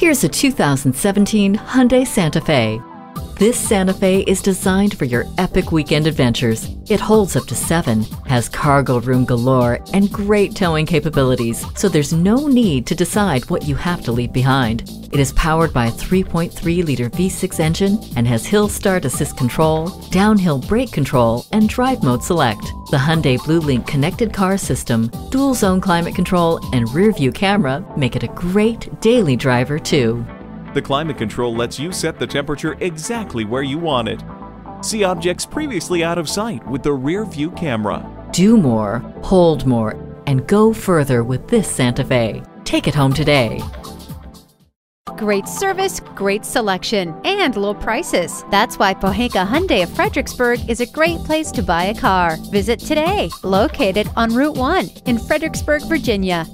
Here's a 2017 Hyundai Santa Fe. This Santa Fe is designed for your epic weekend adventures. It holds up to 7, has cargo room galore, and great towing capabilities, so there's no need to decide what you have to leave behind. It is powered by a 3.3-liter V6 engine and has Hill Start Assist Control, Downhill Brake Control, and Drive Mode Select. The Hyundai Blue Link connected car system, Dual Zone Climate Control, and rear view camera make it a great daily driver too. The climate control lets you set the temperature exactly where you want it. See objects previously out of sight with the rear view camera. Do more, hold more, and go further with this Santa Fe. Take it home today. Great service, great selection, and low prices. That's why Pohanka Hyundai of Fredericksburg is a great place to buy a car. Visit today, located on Route 1 in Fredericksburg, Virginia.